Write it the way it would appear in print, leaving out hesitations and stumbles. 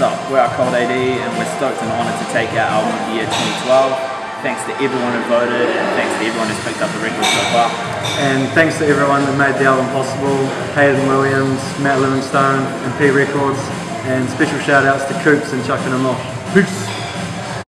What's up? We're Out Cold A.D. and we're stoked and honoured to take our album of the year 2012. Thanks to everyone who voted and thanks to everyone who's picked up the record so far. And thanks to everyone that made the album possible, Hayden Williams, Matt Livingstone and P Records, and special shout outs to Coops and Chucking a Mosh. Peace!